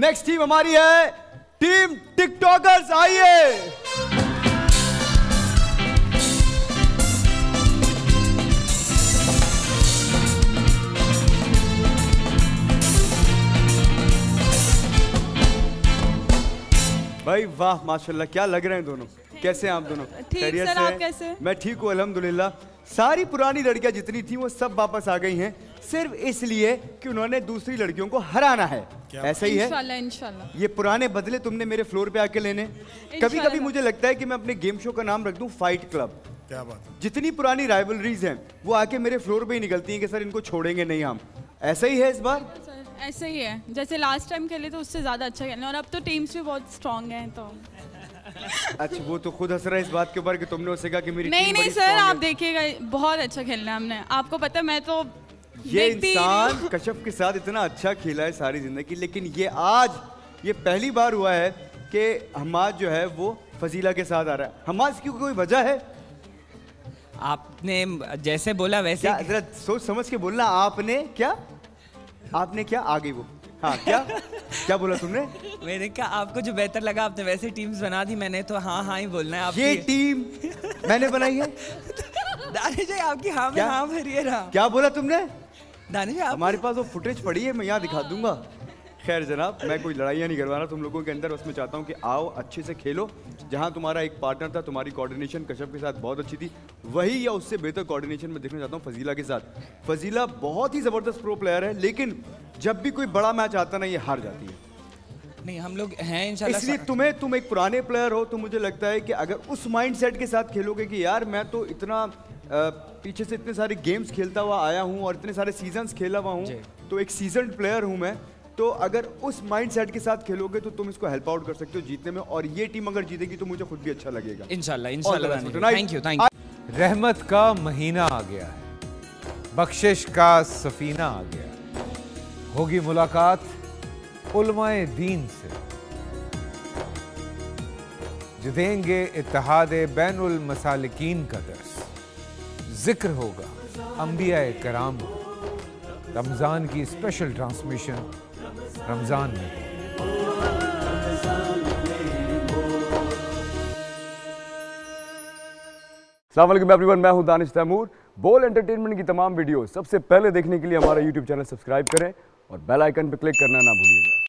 Next team हमारी है team TikTokers. आइए भाई, वाह माशाल्लाह, क्या लग रहे हैं दोनों। कैसे हैं आप दोनों? ठीक सर, आप कैसे? मैं ठीक हूँ अल्हम्दुलिल्लाह। सारी पुरानी लड़कियां जितनी थी वो सब वापस आ गई हैं, सिर्फ इसलिए कि उन्होंने दूसरी लड़कियों को हराना है। ऐसा ही है इंशाल्लाह, इंशाल्लाह। ये पुराने बदले तुमने मेरे फ्लोर पे आके लेने। कभी कभी मुझे लगता है कि मैं अपने गेम शो का नाम रख दूं फाइट क्लब। क्या बात है। जितनी पुरानी राइवलरीज हैं वो आके मेरे फ्लोर पे ही निकलती हैं कि सर इनको छोड़ेंगे नहीं हम। ऐसा ही है इस बार, ऐसा ही है। जैसे लास्ट टाइम खेले तो उससे ज़्यादा अच्छा खेलना, और अब तो टीम्स भी बहुत स्ट्रांग हैं तो। अच्छा, वो तो खुद हंस रहा है इस बात के ऊपर कि तुमने उससे कहा कि मेरी नहीं टीम नहीं बड़ी सर आप देखिएगा बहुत अच्छा खेलना है हमने। आपको पता मैं तो ये इंसान कश्यप के साथ इतना अच्छा खेला है सारी जिंदगी, लेकिन ये आज ये पहली बार हुआ है कि हमास जो है वो फजीला के साथ आ रहा है। हमास की कोई वजह है? आपने जैसे बोला वैसे जरा सोच समझ के बोलना। आपने क्या आ गई वो, हाँ क्या क्या बोला तुमने? मैंने कहा आपको जो बेहतर लगा आपने वैसे टीम्स बना दी, मैंने तो हाँ हाँ ही बोलना है। आप ये टीम मैंने बनाई है दानिश जी, आपकी हाँ में हाँ भरी है ना। क्या बोला तुमने दानिश जी? हमारे पास वो फुटेज पड़ी है, मैं यहाँ दिखा दूंगा। खैर जनाब, मैं कोई लड़ाइयाँ नहीं करवा रहा तुम लोगों के अंदर, बस मैं चाहता हूँ कि आओ अच्छे से खेलो। जहाँ तुम्हारा एक पार्टनर था, तुम्हारी कोऑर्डिनेशन कश्यप के साथ बहुत अच्छी थी, वही या उससे बेहतर कोऑर्डिनेशन मैं देखना चाहता हूँ फजीला के साथ। फजीला बहुत ही ज़बरदस्त प्रो प्लेयर है, लेकिन जब भी कोई बड़ा मैच आता ना ये हार जाती है। नहीं, हम लोग हैं इंशाल्लाह। इसलिए तुम एक पुराने प्लेयर हो, तो मुझे लगता है कि अगर उस माइंड सेट के साथ खेलोगे कि यार मैं तो इतना पीछे से इतने सारे गेम्स खेलता हुआ आया हूँ और इतने सारे सीजन्स खेला हुआ हूँ, तो एक सीजन प्लेयर हूँ मैं, तो अगर उस माइंड सेट के साथ खेलोगे तो तुम इसको हेल्प आउट कर सकते हो जीतने में। और ये टीम अगर जीतेगी तो मुझे खुद भी अच्छा लगेगा इंशाल्लाह, इंशाल्लाह। Thank you, thank you. रहमत का महीना आ गया है, बख्शिश का सफीना आ गया। होगी मुलाकात उलमाए दीन से जो देंगे इत्तेहाद बैनुल मसालिकीन का दर्स। जिक्र होगा अंबियाए कराम, रमजान की स्पेशल ट्रांसमिशन रमजान में। मैं हूं दानिश तैमूर। बोल एंटरटेनमेंट की तमाम वीडियो सबसे पहले देखने के लिए हमारा YouTube चैनल सब्सक्राइब करें और बेल आइकन पर क्लिक करना ना भूलिएगा।